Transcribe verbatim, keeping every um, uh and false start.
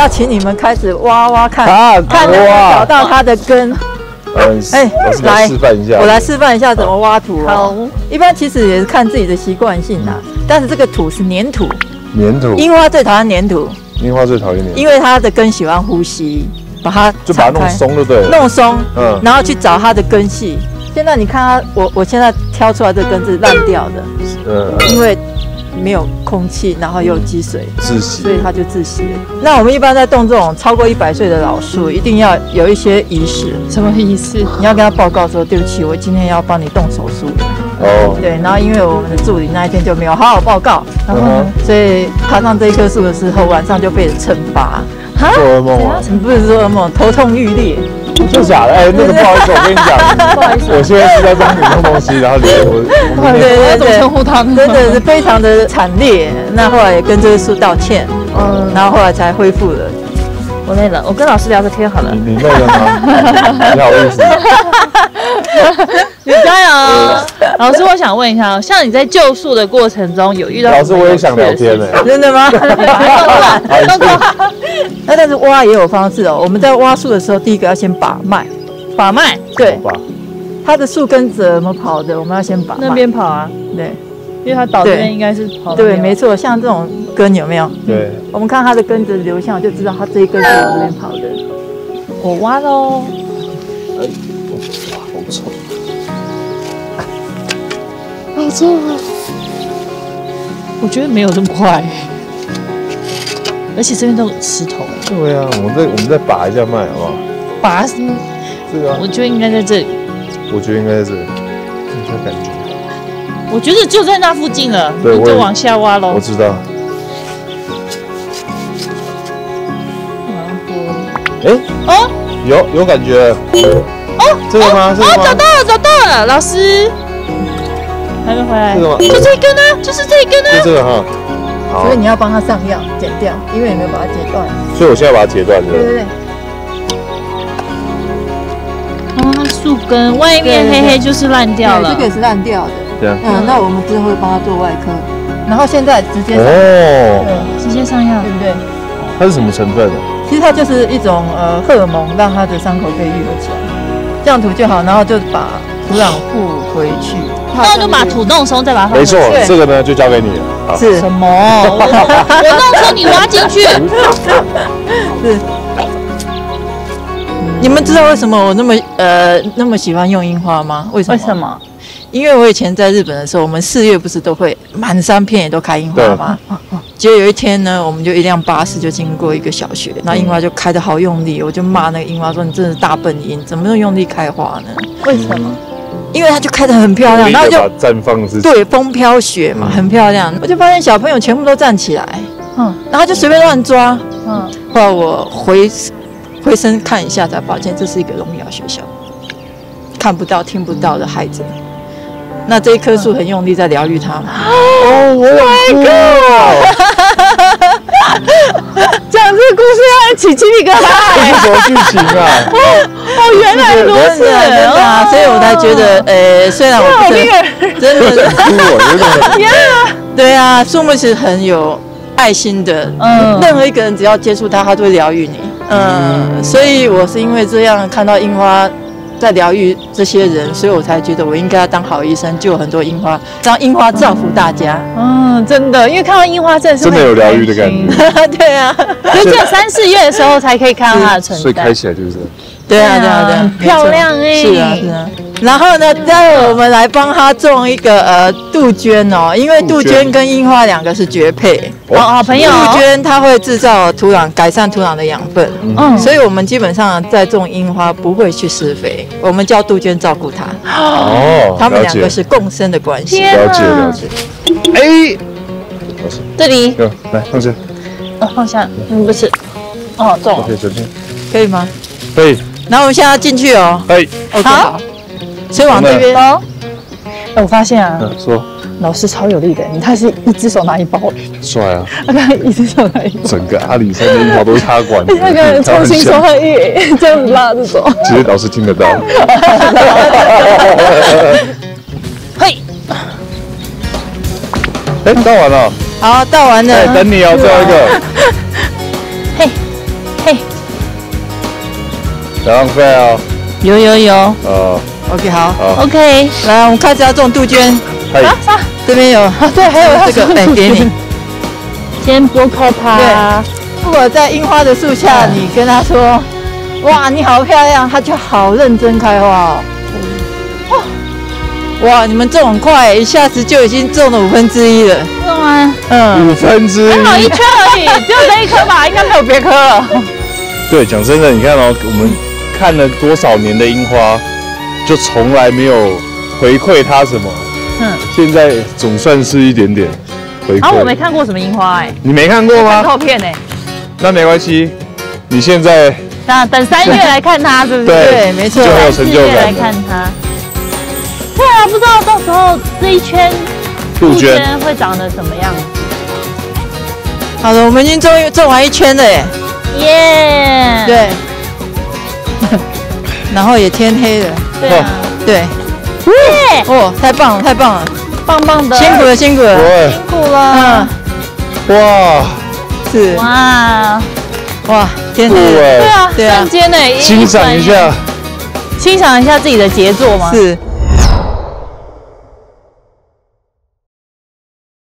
要请你们开始挖挖看，啊、看能不能找到它的根。嗯，哎、欸，我来示范一下，我来示范一下怎么挖土、啊。好，一般其实也是看自己的习惯性啦、啊，嗯、但是这个土是粘土，粘土，樱花最讨厌粘土，樱花最讨厌粘土，因为它的根喜欢呼吸，把它就把它弄松就对了，弄松，嗯，然后去找它的根系。现在你看它，我我现在挑出来的根是烂掉的，嗯，因为。 没有空气，然后又有积水，窒息，所以它就窒息了。那我们一般在动这种超过一百岁的老树，一定要有一些仪式。什么仪式？你要跟他报告说，对不起，我今天要帮你动手术了。哦。对，然后因为我们的助理那一天就没有好好报告，然后、嗯、所以爬上这一棵树的时候，晚上就被惩罚。做噩梦啊？你不是做噩梦，头痛欲裂。 就假的，哎、欸，那个不好意思，我跟你讲，不好意思，我现在是在帮你弄东西，然后连我，我对对对，称呼他们，真的是非常的惨烈。那后来也跟这个树道歉，嗯，然后后来才恢复了。我累了，我跟老师聊个天好了。你, 你累了吗？你好意思。你加油！老师，我想问一下，像你在救树的过程中有遇到？老师，我也想聊天呢、欸。真的吗？动作好。 那但是挖也有方式哦。我们在挖树的时候，第一个要先把脉，把脉，对，它的树根怎么跑的，我们要先把脉。那边跑啊，对，因为它倒这边应该是跑。对，没错，像这种根有没有？对，我们看它的根的流向，就知道它这一根是往这边跑的。我挖喽。哎，哇，好臭！好臭啊！我觉得没有这么快。 而且这边都有石头。对啊，我们再我们再把一下脉好不好？把什么？这个、啊。我觉得应该在这里。我觉得应该在这里。你看感觉。我觉得就在那附近了，你就往下挖喽。我知道。哎、欸、哦，有有感觉。哦，这个吗？哦，找到了，找到了，老师。还没回来。这个吗？就这一根啊，就是这一根啊。就这个哈。 所以你要帮它上药，剪掉，因为你没有把它截断。所以我现在把它截断，对不对？对对对。哦，它树根外面黑黑就是烂掉了。这个也是烂掉的。对啊。嗯，那我们之后会帮它做外科，然后现在直接哦，直接上药，对不对？它是什么成分啊？其实它就是一种呃荷尔蒙，让它的伤口可以愈合起来，这样涂就好，然后就把土壤覆回去。 那就把土弄松，再把它。没错，这个呢就交给你了。好是什么？我弄松，你挖进去。是。你们知道为什么我那么呃那么喜欢用樱花吗？为什么？为什么？因为我以前在日本的时候，我们四月不是都会满山遍野都开樱花吗？结果有一天呢，我们就一辆巴士就经过一个小学，那樱花就开得好用力，我就骂那个樱花说：“你真是大笨樱，怎么能用力开花呢？”为什么？ 因为它就开得很漂亮，然后就绽放是对风飘雪嘛，很漂亮。我就发现小朋友全部都站起来，嗯，然后就随便乱抓，嗯。后来我回回身看一下，才发现这是一个聋哑学校，看不到、听不到的孩子。那这一棵树很用力在疗愈他们。哦，我哭了。讲这个故事要起鸡皮疙瘩。这是什么剧情啊？ 哦，原来如此，所以我才觉得，呃，虽然我真真的，对啊，树木是很有爱心的，嗯，任何一个人只要接触它，它就会疗愈你，嗯，所以我是因为这样看到樱花在疗愈这些人，所以我才觉得我应该要当好医生，救很多樱花，让樱花造福大家。嗯，真的，因为看到樱花真的是真的有疗愈的感觉，对啊，所以只有三四月的时候才可以看到它的存在，所以开起来就是。 对啊，对啊，对啊，漂亮哎！是啊，是啊。然后呢，待会我们来帮他种一个呃杜鹃哦，因为杜鹃跟樱花两个是绝配哦，好朋友。杜鹃它会制造土壤，改善土壤的养分，嗯，所以我们基本上在种樱花不会去施肥，我们叫杜鹃照顾它。哦，他们两个是共生的关系。了解了解。哎，这里，来放下。哦，放下，嗯，不是，哦，种了，可以吗？可以。 然后我们现在要进去哦，哎 ，OK， 好，所以往这边。哎，我发现啊，说老师超有力的，你看是一只手拿一包，帅啊！他刚刚一只手拿一包，整个阿里山的樱花都是他管的，那个重新手和一这样拉着走，其实老师听得到。嘿，哎，倒完了，好，倒完了，等你哦，最后一个。嘿，嘿，小浪费哦。有有有。哦。OK， 好。OK， 来，我们开始要种杜鹃。啊啊！这边有啊，对，还有这个，哎，给你。先拨开它。对。如果在樱花的树下，你跟他说：“哇，你好漂亮！”它就好认真开花哦。 哇，你们种很快，一下子就已经种了五分之一了。是吗？嗯，五分之一。还好一圈而已，只有这一颗吧，应该没有别颗了。对，讲真的，你看哦，我们看了多少年的樱花，就从来没有回馈它什么。嗯。现在总算是一点点回馈。啊，我没看过什么樱花哎、欸。你没看过吗？照片哎。那没关系，你现在。那等三月来看它，是不是？对，没错。就有成就感。三月来看它。 对啊，不知道到时候这一圈杜鹃会长得什么样子。好了，我们已经种种完一圈了耶。耶。对。然后也天黑了。对啊。对。耶！哦，太棒了，太棒了，棒棒的。辛苦了，辛苦了，辛苦了。嗯。哇。是。哇。哇，天黑了。对啊，对啊。瞬间呢，欣赏一下，欣赏一下自己的杰作嘛。是。